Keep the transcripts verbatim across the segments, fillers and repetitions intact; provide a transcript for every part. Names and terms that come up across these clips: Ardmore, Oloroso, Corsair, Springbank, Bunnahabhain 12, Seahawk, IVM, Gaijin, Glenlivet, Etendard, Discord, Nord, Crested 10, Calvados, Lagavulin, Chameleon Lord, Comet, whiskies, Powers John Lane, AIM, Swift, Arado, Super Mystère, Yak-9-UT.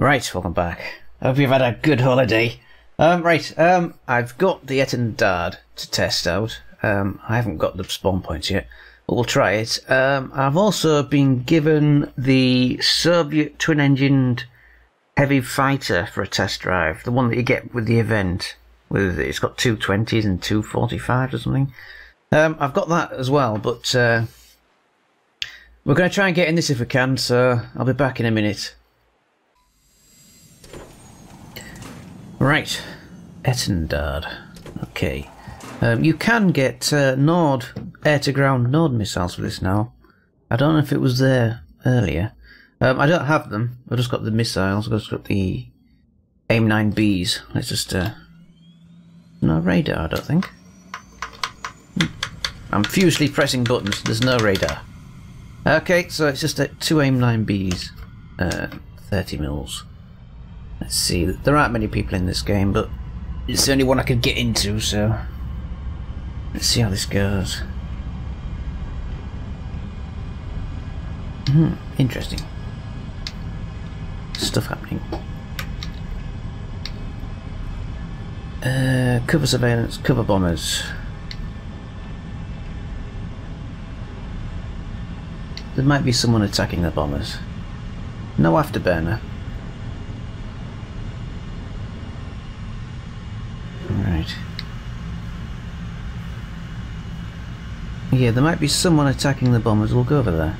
Right, welcome back. I hope you've had a good holiday. Um, right, um, I've got the Etendard to test out. Um, I haven't got the spawn points yet, but we'll try it. Um, I've also been given the Soviet twin-engined heavy fighter for a test drive, the one that you get with the event. With it's got two twenties and two forty-fives or something. Um, I've got that as well, but uh, we're going to try and get in this if we can. So I'll be back in a minute. Right, Etendard. Okay, um, you can get uh, Nord air-to-ground Nord missiles for this now. I don't know if it was there earlier. Um, I don't have them. I've just got the missiles. I've just got the AIM nine Bs. Let's just. Uh, No radar, I don't think. I'm furiously pressing buttons. There's no radar. Okay, so it's just at two AIM nine Bs, uh, thirty mils. Let's see. There aren't many people in this game, but it's the only one I could get into, so let's see how this goes. Hmm, interesting stuff happening. Uh, cover surveillance, cover bombers. There might be someone attacking the bombers. No afterburner. Alright. Yeah, there might be someone attacking the bombers. We'll go over there.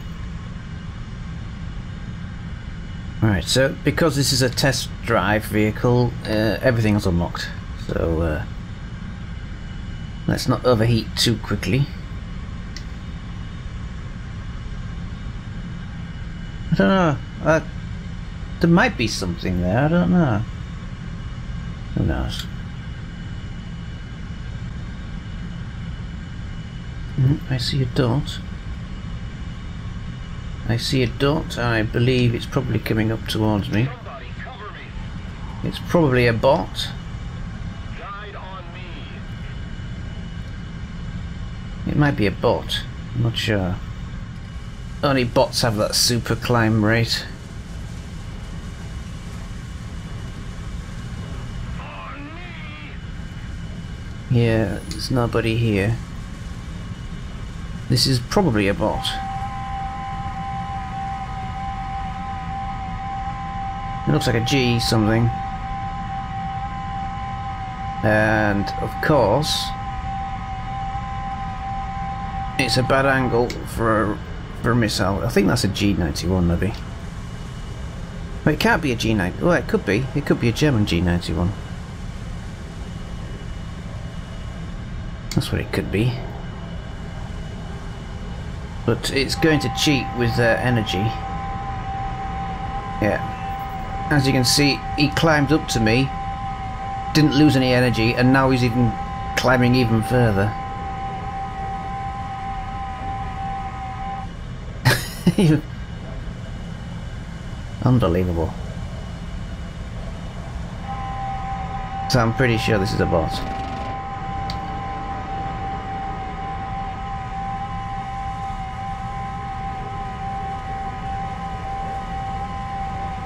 Alright, so because this is a test drive vehicle, uh, everything's unlocked. So uh, let's not overheat too quickly. I don't know. Uh, there might be something there. I don't know. Who knows? Mm, I see a dot. I see a dot. I believe it's probably coming up towards me. It's probably a bot. It might be a bot, I'm not sure. Only bots have that super climb rate. Yeah, there's nobody here. This is probably a bot. It looks like a G something. And of course, it's a bad angle for a, for a missile. I think that's a G ninety-one maybe. But it can't be a G ninety-one. Well, it could be. It could be a German G ninety-one. That's what it could be. But it's going to cheat with uh, energy. Yeah. As you can see, he climbed up to me, didn't lose any energy, and now he's even climbing even further. Unbelievable. So I'm pretty sure this is a bot.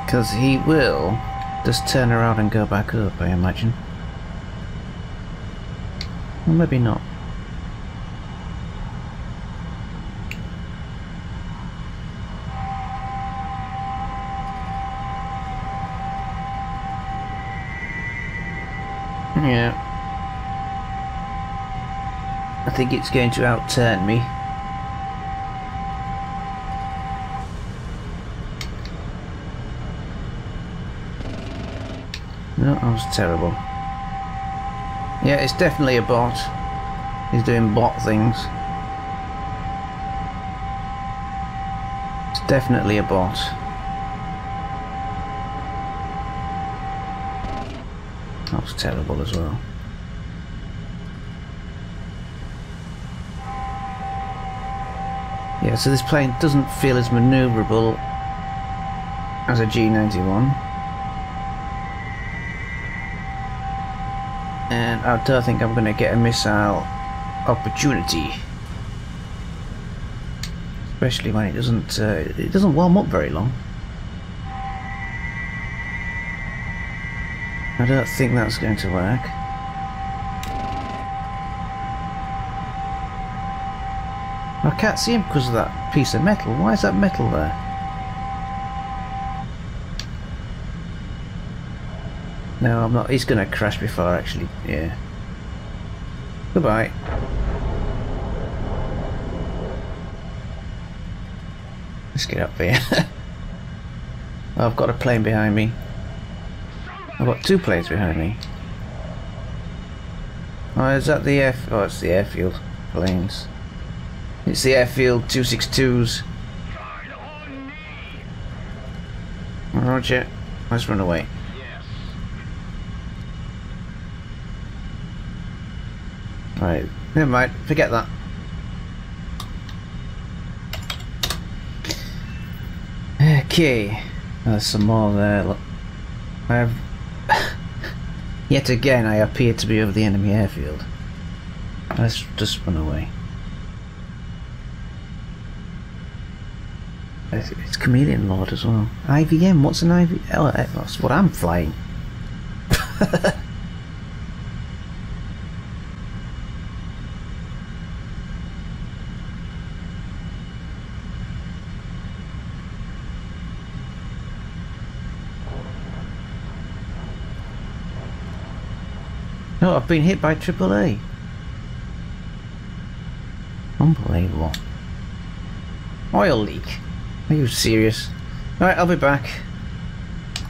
Because he will just turn around and go back up, I imagine. Or maybe not. Yeah. I think it's going to outturn me. No, that was terrible. Yeah, it's definitely a bot. He's doing bot things. It's definitely a bot. That was terrible as well. Yeah, so this plane doesn't feel as manoeuvrable as a G ninety-one. And I don't think I'm going to get a missile opportunity. Especially when it doesn't, uh, it doesn't warm up very long. I don't think that's going to work. I can't see him because of that piece of metal. Why is that metal there? No, I'm not. He's going to crash before, actually. Yeah. Goodbye. Let's get up here. Oh, I've got a plane behind me. I've got two planes behind me. Oh, is that the air... Oh, it's the airfield planes. It's the airfield two sixty-twos. Roger. Let's run away. Right. Never mind. Forget that. Okay. There's some more there. Look. I have... Yet again, I appear to be over the enemy airfield. Let's just run away. It's Chameleon Lord as well. I V M, what's an I V M? Oh, that's what I'm flying. No, I've been hit by triple A. Unbelievable. Oil leak. Are you serious? Alright, I'll be back.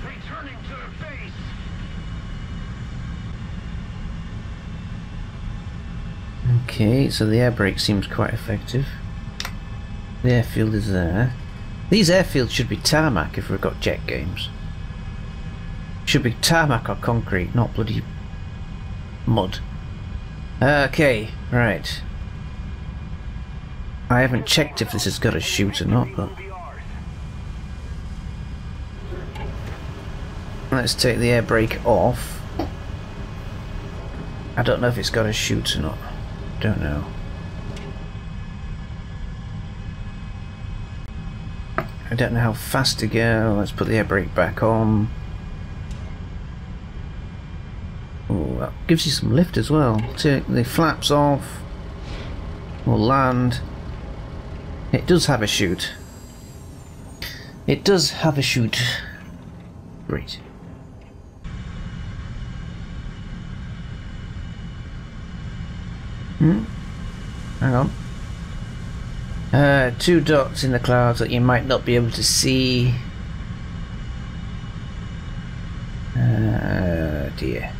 Returning to the base. Okay, so the air brake seems quite effective. The airfield is there. These airfields should be tarmac if we've got jet games. Should be tarmac or concrete, not bloody mud. Okay, right. I haven't checked if this has got a chute or not, but let's take the air brake off. I don't know if it's got a chute or not. Don't know. I don't know how fast to go. Let's put the air brake back on. Gives you some lift as well. Take the flaps off. We'll land. It does have a chute. It does have a chute. Great. Hmm. Hang on. Uh, two dots in the clouds that you might not be able to see. Uh, dear.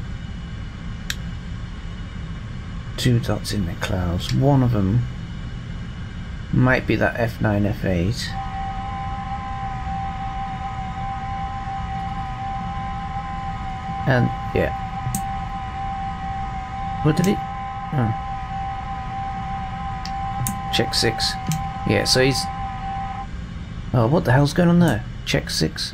Two dots in the clouds. One of them might be that F nine F eight. And yeah. What did he? Oh. Check six. Yeah, so he's... Oh, what the hell's going on there? Check six.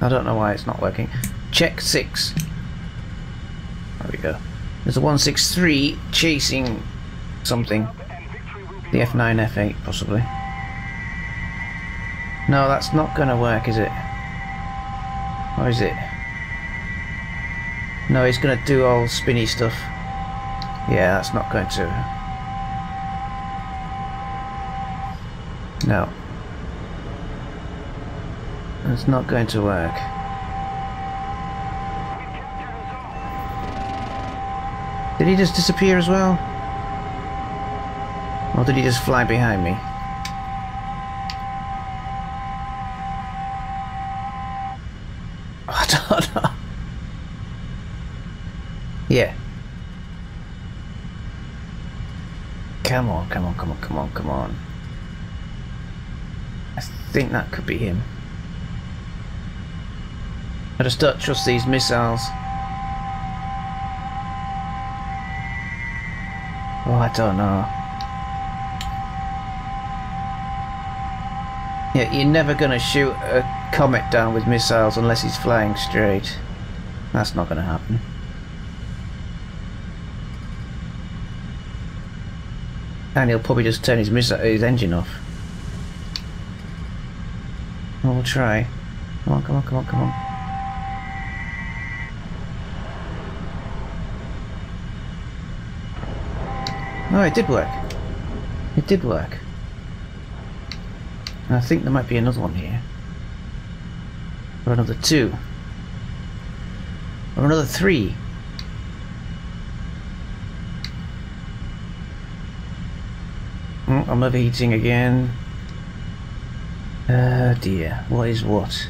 I don't know why it's not working. Check six. There we go. There's a one six three chasing something. The F nine F eight possibly. No, that's not going to work, is it? Or is it? No, he's going to do all spinny stuff. Yeah, that's not going to. No. It's not going to work. Did he just disappear as well? Or did he just fly behind me? I don't know. Yeah. Come on, come on, come on, come on, come on. I think that could be him. I just don't trust these missiles. Oh, I don't know. Yeah, you're never gonna shoot a Comet down with missiles unless he's flying straight. That's not gonna happen. And he'll probably just turn his missile, his engine off. We'll try. Come on, come on, come on, come on. Oh, it did work. It did work. And I think there might be another one here. Or another two. Or another three. Oh, I'm overheating again. Oh dear, what is what?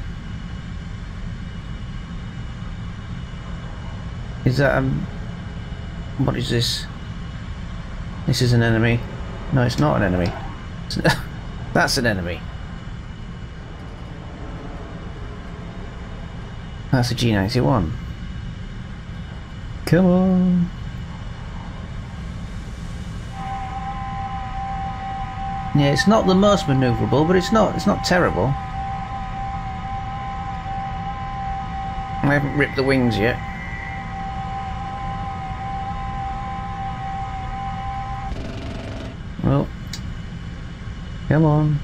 Is that um what is this? This is an enemy. No, it's not an enemy. It's an that's an enemy. That's a G ninety-one. Come on. Yeah, it's not the most manoeuvrable, but it's not, it's not terrible. I haven't ripped the wings yet. Well, come on.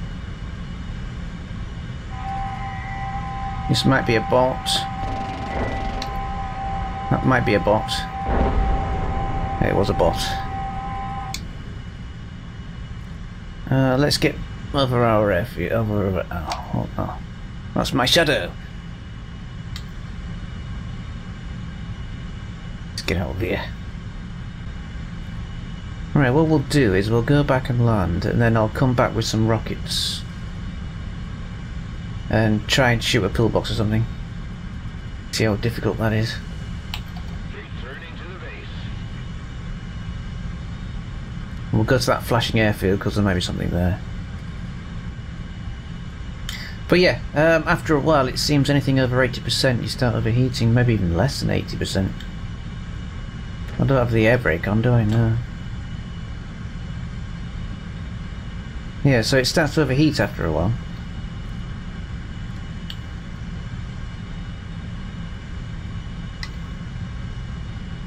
This might be a bot. That might be a bot. It was a bot. Uh, let's get over our refuge. Over, over oh, oh, that's my shadow. Let's get out of here. Right, what we'll do is we'll go back and land, and then I'll come back with some rockets and try and shoot a pillbox or something. See how difficult that is. We'll go to that flashing airfield because there may be something there. But yeah, um, after a while it seems anything over eighty percent you start overheating, maybe even less than eighty percent. I don't have the air brake on, do I? No. Yeah, so it starts to overheat after a while.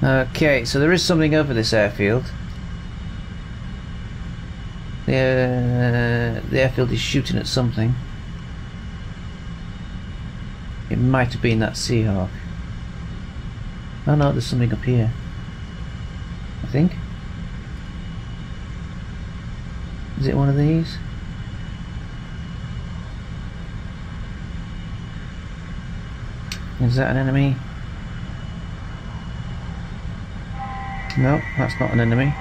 Okay, so there is something over this airfield. The, uh, the airfield is shooting at something. It might have been that Seahawk. Oh no, there's something up here, I think. Is it one of these? Is that an enemy? No, that's not an enemy.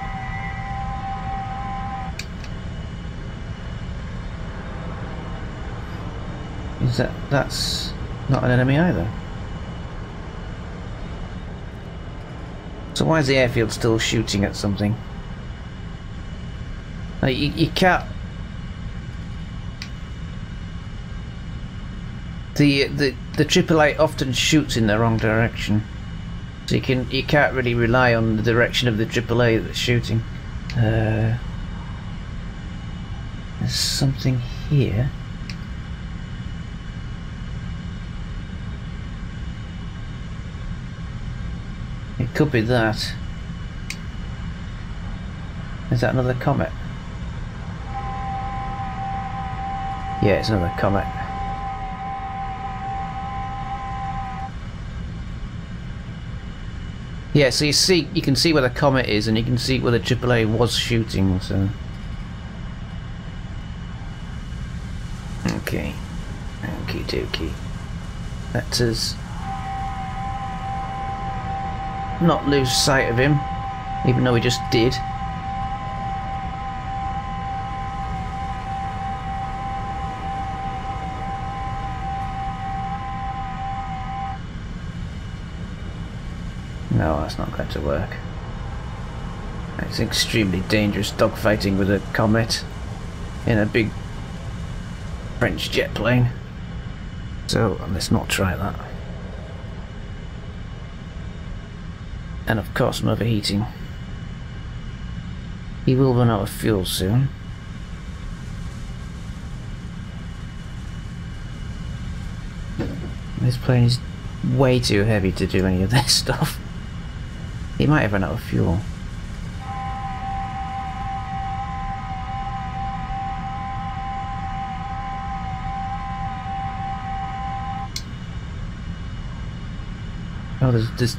Is that, that's not an enemy either. So why is the airfield still shooting at something? Like, you, you can't... The, the, the triple A often shoots in the wrong direction. So you, can, you can't really rely on the direction of the triple A that's shooting. Uh, there's something here. Could be that. Is that another comet? Yeah, it's another comet. Yeah, so you see, you can see where the comet is, and you can see where the triple A was shooting. So, okay, okie dokie. Let us not lose sight of him, even though we just did. No, that's not going to work. It's extremely dangerous dogfighting with a comet in a big French jet plane. So let's not try that. And of course I'm overheating. He will run out of fuel soon. This plane is way too heavy to do any of this stuff. He might have run out of fuel. Oh, there's this.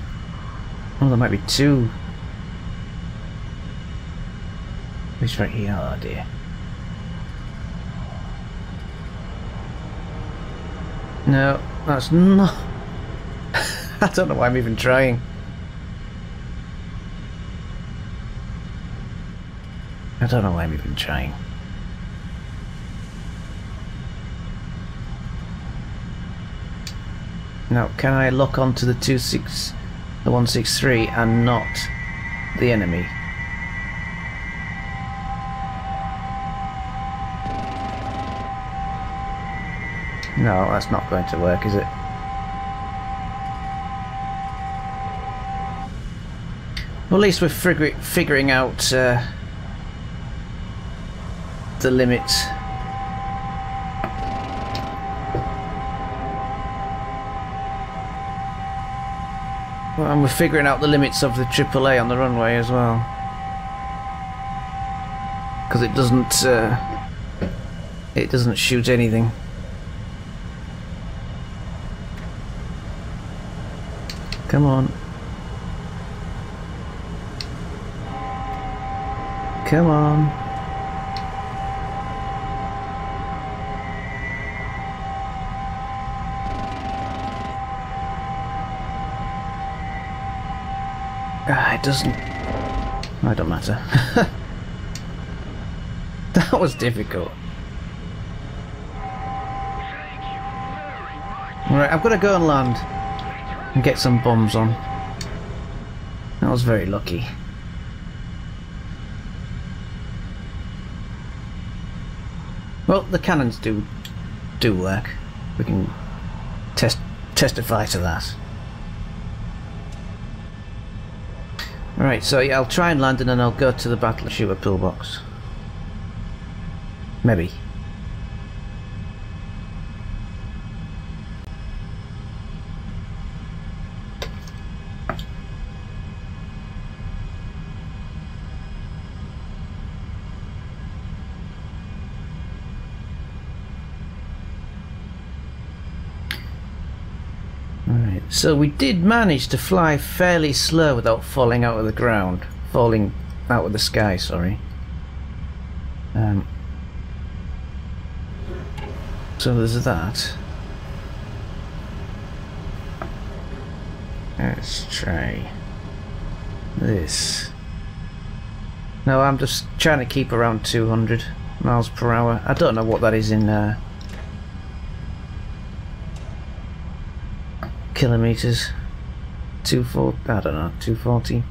Oh, there might be two. It's right here. Oh dear. No, that's not. I don't know why I'm even trying. I don't know why I'm even trying. Now, can I lock onto the two six, the one six three, and not the enemy? No, that's not going to work, is it? Well, at least we're fig figuring out uh, the limit. Well, and we're figuring out the limits of the triple A on the runway as well. Because it doesn't, uh, it doesn't shoot anything. Come on. Come on. Ah, it doesn't... I don't matter. That was difficult. Alright, I've got to go and land. And get some bombs on. That was very lucky. Well, the cannons do do work. We can test testify to that. Right, so yeah, I'll try and land and then I'll go to the battle shooter pillbox. Maybe. So we did manage to fly fairly slow without falling out of the ground, falling out of the sky, sorry. Um, so there's that. Let's try this. No, I'm just trying to keep around two hundred miles per hour. I don't know what that is in uh, kilometers, two forty, I don't know, two forty.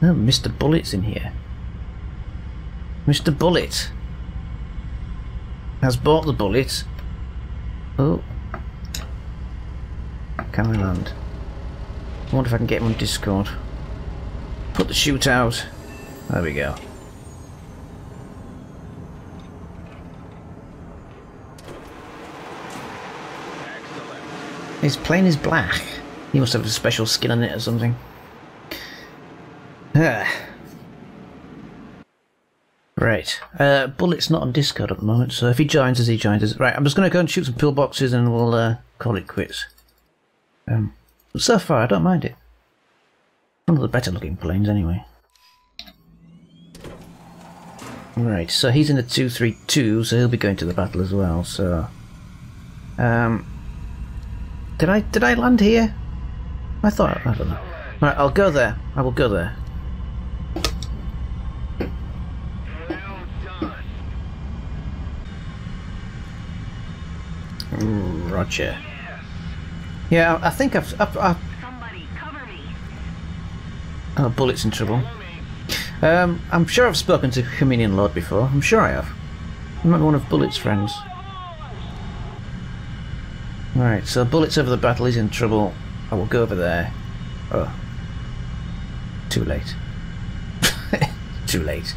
No, Mister Bullet's in here. Mister Bullet has bought the bullet. Oh, can I land? I wonder if I can get him on Discord. Put the chute out. There we go. His plane is black. He must have a special skin on it or something. Ah. Right. Uh, Bullet's not on Discord at the moment, so if he joins us, he joins us. Right, I'm just going to go and shoot some pillboxes and we'll uh, call it quits. Um, so far, I don't mind it. One of the better looking planes, anyway. Right, so he's in the two three two, so he'll be going to the battle as well, so... Um... Did I did I land here? I thought I don't know. Right, I'll go there. I will go there. Ooh, Roger. Yeah, I think I've. I've, I've... Oh, Bullet's in trouble. Um, I'm sure I've spoken to Chameleon Lord before. I'm sure I have. I might be one of Bullet's friends. Right, so Bullet's over the battle, he's in trouble. I will go over there. Oh. Too late. Too late.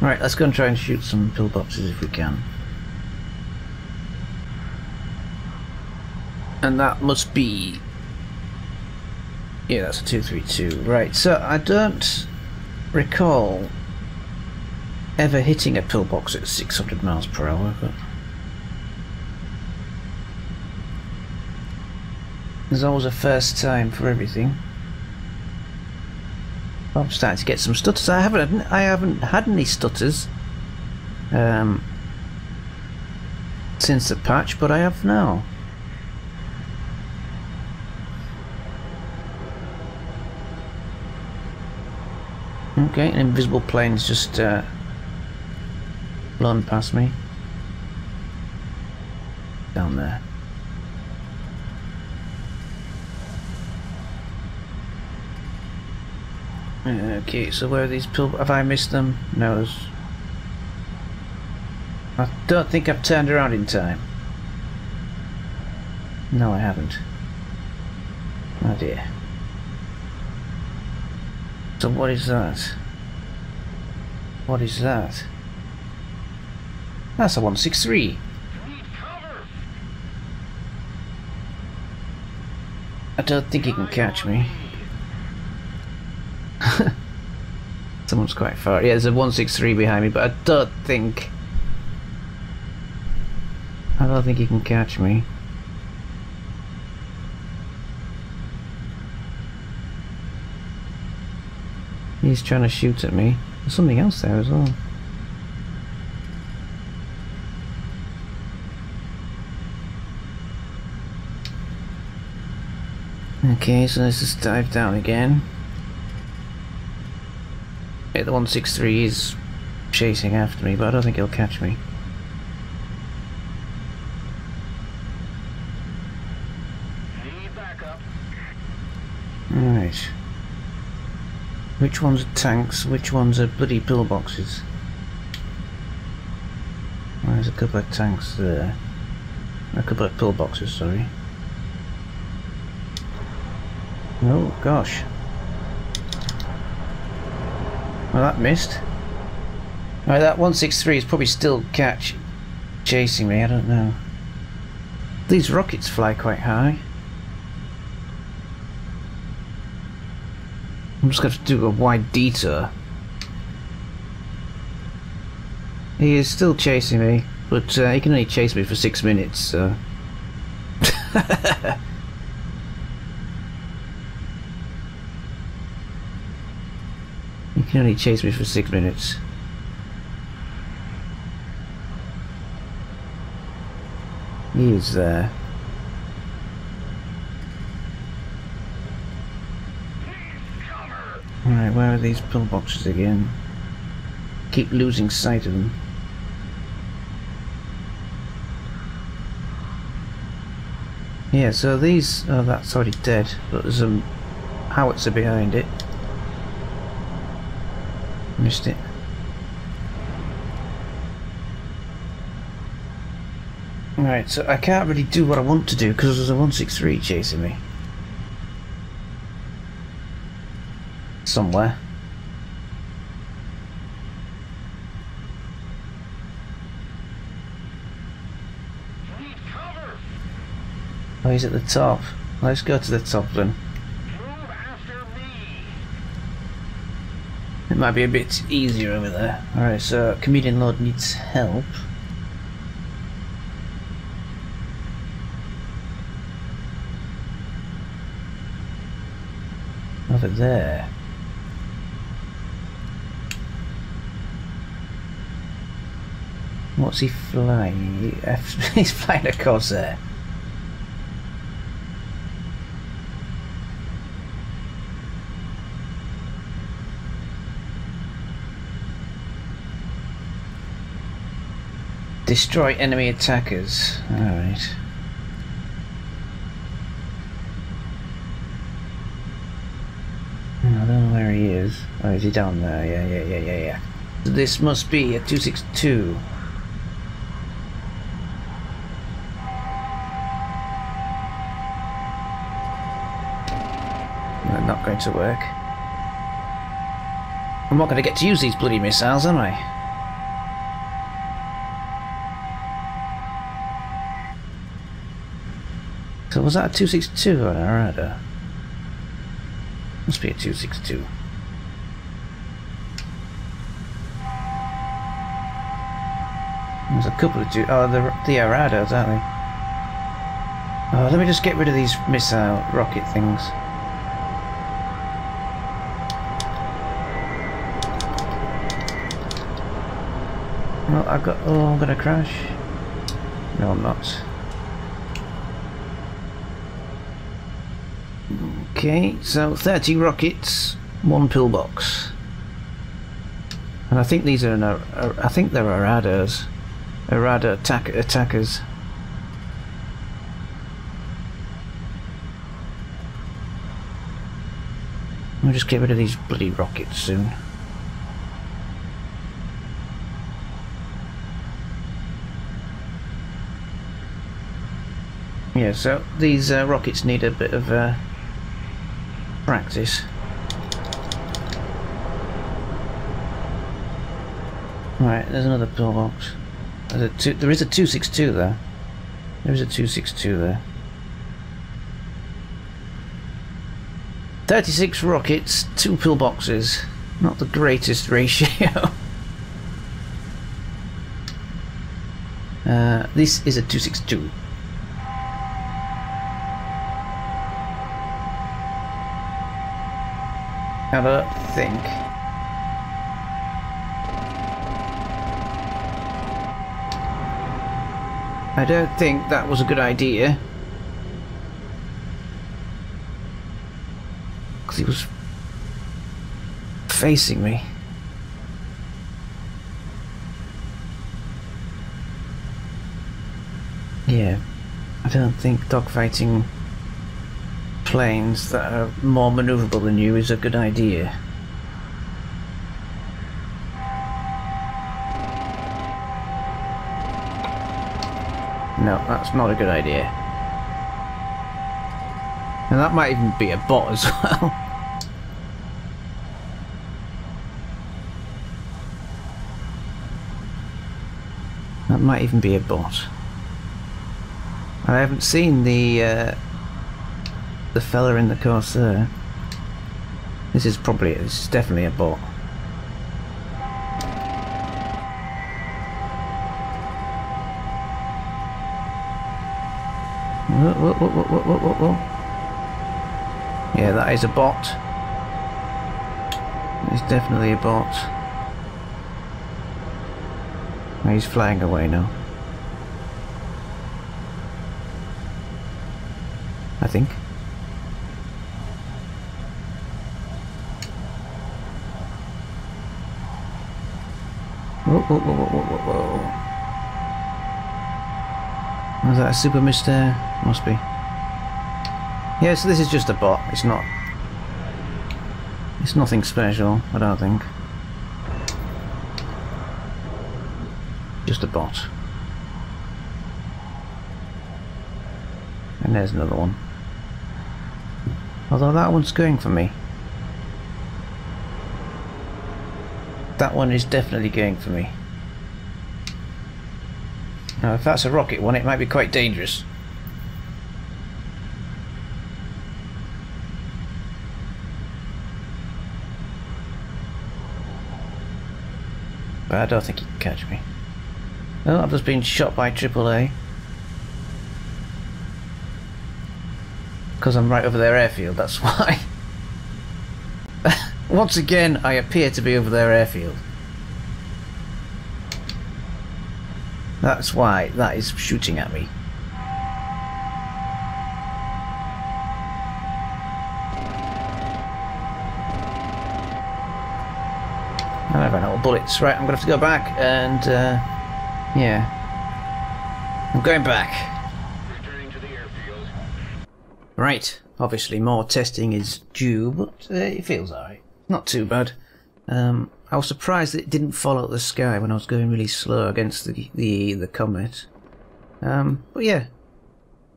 Right, let's go and try and shoot some pillboxes if we can. And that must be... Yeah, that's a two three two. Right, so I don't recall ever hitting a pillbox at six hundred miles per hour, but... There's always a first time for everything. Well, I'm starting to get some stutters. I haven't I haven't had any stutters um, since the patch, but I have now. Okay, an invisible plane's just uh, blown past me. Down there. Okay, so where are these people? Have I missed them? No. I don't think I've turned around in time. No, I haven't. Oh dear. So what is that? What is that? That's a one six three. I don't think he can catch me. Someone's quite far. Yeah, there's a one six three behind me, but I don't think... I don't think he can catch me. He's trying to shoot at me. There's something else there as well. Okay, so let's just dive down again. Okay, the one six three is chasing after me, but I don't think he'll catch me. Need backup. Alright. Which ones are tanks? Which ones are bloody pillboxes? Well, there's a couple of tanks there. A couple of pillboxes, sorry. Oh gosh. Well, that missed. Alright, that one six three is probably still catch chasing me, I don't know. These rockets fly quite high. I'm just going to do a wide detour. He is still chasing me, but uh, he can only chase me for six minutes, so... he can only chase me for six minutes. He is there. Alright, where are these pillboxes again? Keep losing sight of them. Yeah, so these... oh, that's already dead, but there's a howitzer behind it. Missed it. Alright, so I can't really do what I want to do because there's a one six three chasing me. Somewhere. Need cover. Oh, he's at the top. Let's go to the top then. Move after me. It might be a bit easier over there. Alright, so Chameleon Lord needs help. Over there. What's he flying? He's flying a Corsair. Destroy enemy attackers. Alright. I don't know where he is. Oh, is he down there? Yeah, yeah, yeah, yeah, yeah. So this must be a two six two. Not going to work. I'm not going to get to use these bloody missiles, am I? So was that a two six two on Arado? Must be a two six two. There's a couple of two. Oh, the the Arados, aren't they? Oh, let me just get rid of these missile rocket things. Well, I've got... Oh, I'm gonna crash. No, I'm not. Okay, so thirty rockets, one pillbox. And I think these are... An, I think they're Arados. Arado attack, attackers. We'll just get rid of these bloody rockets soon. Yeah, so these uh, rockets need a bit of uh, practice. Right, there's another pillbox. There's a two, there is a two sixty-two there. There is a two sixty-two there. thirty-six rockets, two pillboxes. Not the greatest ratio. uh, this is a two sixty-two. Have a think. I don't think that was a good idea. Because he was facing me. Yeah, I don't think dogfighting planes that are more manoeuvrable than you is a good idea. No, that's not a good idea. And that might even be a bot as well. That might even be a bot. I haven't seen the uh, the fella in the Corsair. This is probably, this is definitely a bot. Whoa, whoa, whoa, whoa, whoa, whoa, whoa. Yeah, that is a bot. It's definitely a bot. He's flying away now, I think. Whoa, whoa, whoa, whoa, whoa, whoa. Was that a Super Mystère? Must be. Yeah, so this is just a bot. It's not... It's nothing special, I don't think. Just a bot. And there's another one. Although that one's going for me. That one is definitely going for me. Now if that's a rocket one, it might be quite dangerous. But I don't think he can catch me. Oh, I've just been shot by triple A. Because I'm right over their airfield, that's why. Once again, I appear to be over their airfield. That's why that is shooting at me. I don't have any bullets. Right, I'm gonna have to go back and, uh, yeah. I'm going back. Right, obviously more testing is due, but uh, it feels alright. Not too bad. Um, I was surprised that it didn't fall out of the sky when I was going really slow against the the, the Comet. Um, but yeah,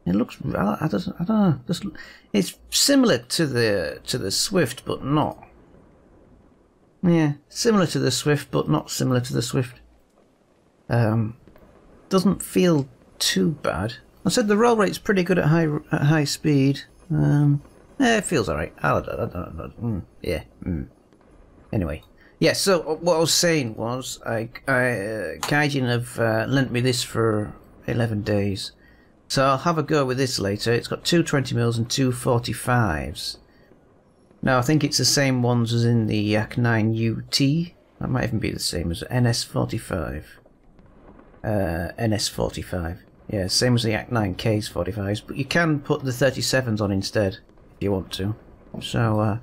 it looks, I, I don't, I don't know. Just, it's similar to the to the Swift, but not. Yeah, similar to the Swift, but not similar to the Swift. Um, doesn't feel too bad. I said the roll rate's pretty good at high at high speed. Um, yeah, it feels alright. Mm, yeah. Mm. Anyway, yeah. So what I was saying was, I, I uh, Gaijin have uh, lent me this for eleven days So I'll have a go with this later. It's got two twenty mils and two forty-fives. Now I think it's the same ones as in the Yak nine U T. That might even be the same as N S forty-five. Uh, N S forty-five. Yeah, same as the Yak nine K's forty-fives, but you can put the thirty-sevens on instead if you want to. So uh,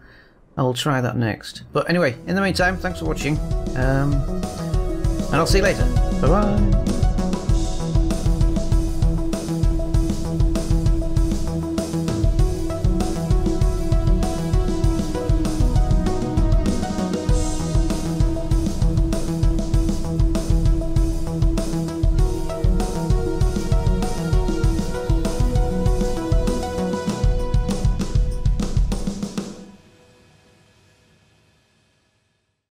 I'll try that next. But anyway, in the meantime, thanks for watching, um, and I'll see you later. Bye bye.